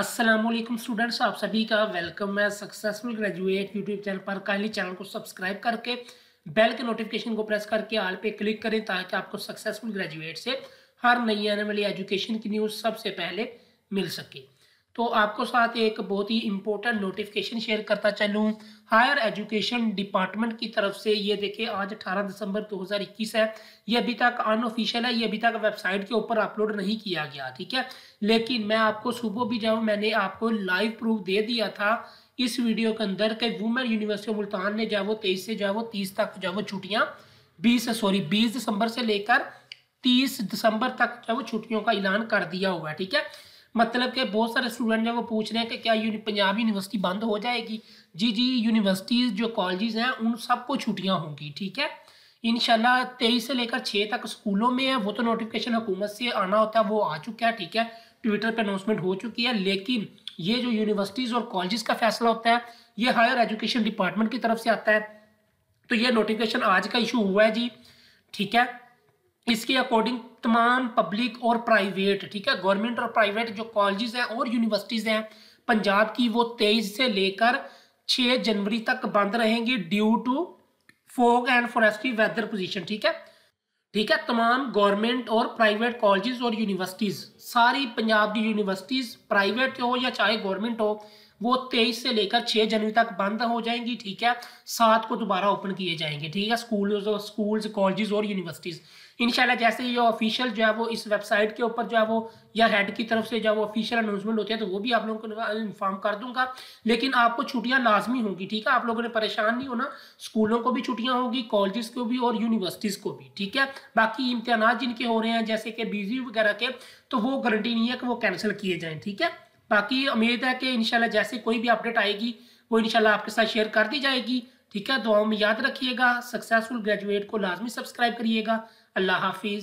अस्सलामुअलैकुम स्टूडेंट्स, आप सभी का वेलकम है सक्सेसफुल ग्रेजुएट यूट्यूब चैनल पर। काइंडली चैनल को सब्सक्राइब करके बेल के नोटिफिकेशन को प्रेस करके ऑल पे क्लिक करें ताकि आपको सक्सेसफुल ग्रेजुएट से हर नई आने वाली एजुकेशन की न्यूज़ सबसे पहले मिल सके। तो आपको साथ एक बहुत ही इम्पोर्टेंट नोटिफिकेशन शेयर करता चलूँ हायर एजुकेशन डिपार्टमेंट की तरफ से। ये देखिए आज 18 दिसंबर 2021 है। ये अभी तक अनऑफिशियल है, ये अभी तक वेबसाइट के ऊपर अपलोड नहीं किया गया, ठीक है। लेकिन मैं आपको सुबह भी जाऊँ मैंने आपको लाइव प्रूफ दे दिया था इस वीडियो के अंदर कि वुमेन यूनिवर्सिटी मुल्तान ने 23 से 30 तक छुट्टियाँ 20 दिसंबर से लेकर 30 दिसंबर तक छुट्टियों का ऐलान कर दिया हुआ है, ठीक है। मतलब कि बहुत सारे स्टूडेंट वो पूछ रहे हैं कि क्या पंजाब यूनिवर्सिटी बंद हो जाएगी। जी, यूनिवर्सिटीज़ जो कॉलेजेस हैं उन सबको छुट्टियां होंगी, ठीक है। इंशाल्लाह 23 से लेकर 6 तक स्कूलों में है, वो तो नोटिफिकेशन हुकूमत से आना होता है, वो आ चुका है, ठीक है। ट्विटर पर अनाउंसमेंट हो चुकी है। लेकिन ये जो यूनिवर्सिटीज़ और कॉलेजेस का फैसला होता है ये हायर एजुकेशन डिपार्टमेंट की तरफ से आता है। तो ये नोटिफिकेशन आज का इशू हुआ है जी, ठीक है। इसके अकॉर्डिंग तमाम पब्लिक और प्राइवेट, ठीक है, गवर्नमेंट और प्राइवेट जो कॉलेजेस हैं और यूनिवर्सिटीज़ हैं पंजाब की वो 23 से लेकर 6 जनवरी तक बंद रहेंगी due to fog and frosty weather position, ठीक है, ठीक है। तमाम गवर्नमेंट और प्राइवेट कॉलेजेस और यूनिवर्सिटीज़, सारी पंजाब की यूनिवर्सिटीज़ प्राइवेट हो या चाहे गवर्नमेंट हो, वो 23 से लेकर 6 जनवरी तक बंद हो जाएंगी, ठीक है। 7 को दोबारा ओपन किए जाएंगे, ठीक है। स्कूल्स कॉलेजेस और यूनिवर्सिटीज़ इंशाल्लाह जैसे ये ऑफिशियल जो है वो इस वेबसाइट के ऊपर जो है वो या हेड की तरफ से जो वो ऑफिशियल अनाउंसमेंट होते हैं तो वो भी आप लोगों को इन्फॉर्म कर दूंगा। लेकिन आपको छुट्टियां लाजमी होंगी, ठीक है। आप लोगों ने परेशान नहीं होना, स्कूलों को भी छुट्टियां होगी, कॉलेजेस को भी और यूनिवर्सिटीज़ को भी, ठीक है। बाकी इम्तिहान जिनके हो रहे हैं जैसे कि बीजी वगैरह के तो वो गारंटी नहीं है कि वो कैंसिल किए जाएँ, ठीक है। बाकी उम्मीद है कि इंशाल्लाह जैसे कोई भी अपडेट आएगी वो इंशाल्लाह आपके साथ शेयर कर दी जाएगी, ठीक है। दुआओं में याद रखिएगा। सक्सेसफुल ग्रेजुएट को लाजमी सब्सक्राइब करिएगा। अल्लाह हाफिज़।